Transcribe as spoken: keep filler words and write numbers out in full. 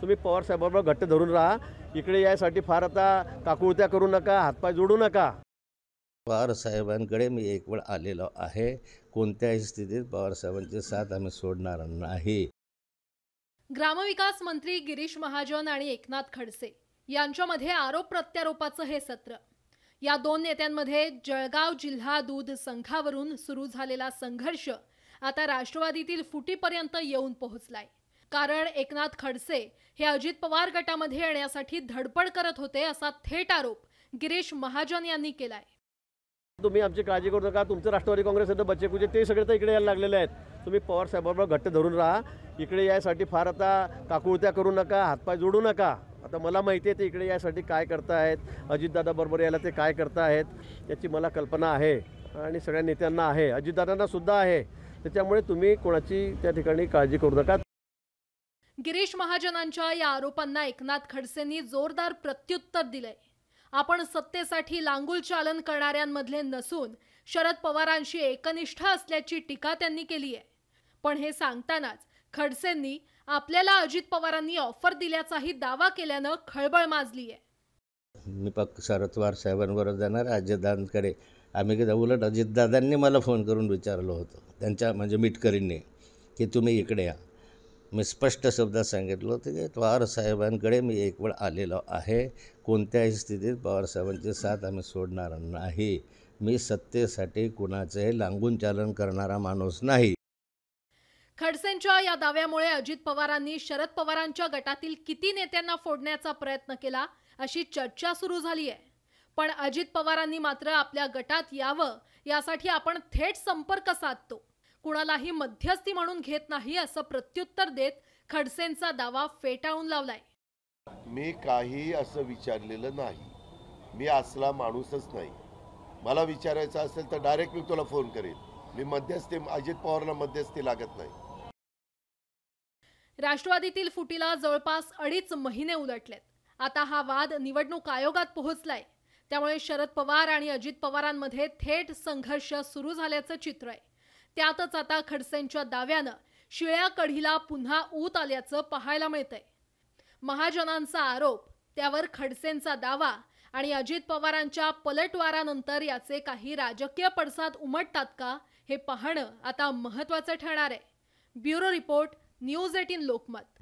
तुम्ही पवार साहेबांबरोबर घट्ट धरून राहा। इकडे यासाठी फार आता काकुळत्या करू नका, हातपाय जोडू नका। पवार साहेबांकडे मी एक वेळ आलेलो आहे, कोणत्याही स्थितीत पवार साहेबांची साथ आम्ही सोडणार नाही। ग्रामविकास मंत्री गिरीश महाजन आणि एकनाथ खडसे यांच्यामध्ये आरोप प्रत्यारोपाचं हे सत्र। या दोन नेत्यांमध्ये जळगाव जिल्हा दूध संघावरून सुरू झालेला संघर्ष आता राष्ट्रवादीतील फुटीपर्यंत येऊन पोहोचलाय। कारण एकनाथ खडसे हे अजित पवार गटामध्ये येण्यासाठी धडपड करत होते असा थेट आरोप गिरीश महाजन यांनी केलाय। तुम्ही आमची काळजी करू नका, तुमचं राष्ट्रवादी काँग्रेसचं बच्चेकुजे ते सगळे तर इकडे यायला लागलेले आहेत। तुम्ही पवार साहेबांबरोबर घट्ट धरून राहा। इकडे यासाठी फार आता काकुळत्या करू नका, हातपाय जोडू नका। आता मला माहिती आहे ते इकडे यासाठी काय करतायत, अजितदादा बरोबर याला ते काय करतायत याची मला कल्पना आहे आणि सगळ्या नेत्यांना आहे, अजितदादांना सुद्धा आहे। त्याच्यामुळे तुम्ही कोणाची त्या ठिकाणी काळजी करू नका। गिरीश महाजनांच्या या आरोपांना एकनाथ खडसेंनी जोरदार प्रत्युत्तर दिले। आपण सत्तेसाठी लांगुल चालन करणाऱ्यांमधले नसून शरद पवारांशी एकनिष्ठ असल्याची टीका त्यांनी केली आहे। पण हे सांगतानाच खडसेंनी आपल्याला अजित पवारांनी ऑफर दिल्याचाही दावा केल्यानं खळबळ माजली आहे। मी पक्क शरद पवार साहेबांबरोबर जाणार, अजितदादांकडे आम्ही गेलो। उलट अजितदादांनी मला फोन करून विचारलं होतं, त्यांच्या म्हणजे मिटकरींनी, की तुम्ही इकडे या। मी स्पष्ट शब्दात सांगितलं होतं की पवार साहेबांकडे मी एक वेळ आलेलो आहे, कोणत्याही स्थितीत पवार साहेबांची साथ आम्ही सोडणार नाही। मी सत्तेसाठी कुणाचे लांगून चालन करणारा माणूस नाही। खडसेंच्या या दाव्यामुळे अजित पवारांनी शरद पवारांच्या गटातील किती नेत्यांना फोडण्याचा प्रयत्न केला अशी चर्चा सुरू झाली आहे। पण अजित पवारांनी मात्र आपल्या गटात यावं यासाठी आपण थेट संपर्क साधतो, कुणालाही मध्यस्थी म्हणून घेत नाही असं प्रत्युत्तर देत खडसेंचा दावा फेटाळून लावलाय। मी काही असं विचारलेलं नाही, मी असला माणूसच नाही। मला विचारायचं असेल तर डायरेक्ट मी तुला फोन करेन। मी मध्यस्थी, अजित पवारला मध्यस्थी लागत नाही। राष्ट्रवादीतील फुटीला जवळपास अडीच महिने उलटलेत। आता हा वाद निवडणूक आयोगात पोहोचलाय, त्यामुळे शरद पवार आणि अजित पवारांमध्ये थेट संघर्ष सुरू झाल्याचं चित्र आहे। त्यातच आता खडसेंच्या दाव्यानं शिळ्या कढीला पुन्हा ऊत आल्याचं पाहायला मिळतंय। महाजनांचा आरोप, त्यावर खडसेंचा दावा आणि अजित पवारांच्या पलटवारानंतर याचे काही राजकीय पडसाद उमटतात का हे पाहणं आता महत्त्वाचं ठरणार आहे। ब्युरो रिपोर्ट, न्यूज एटीन लोकमत।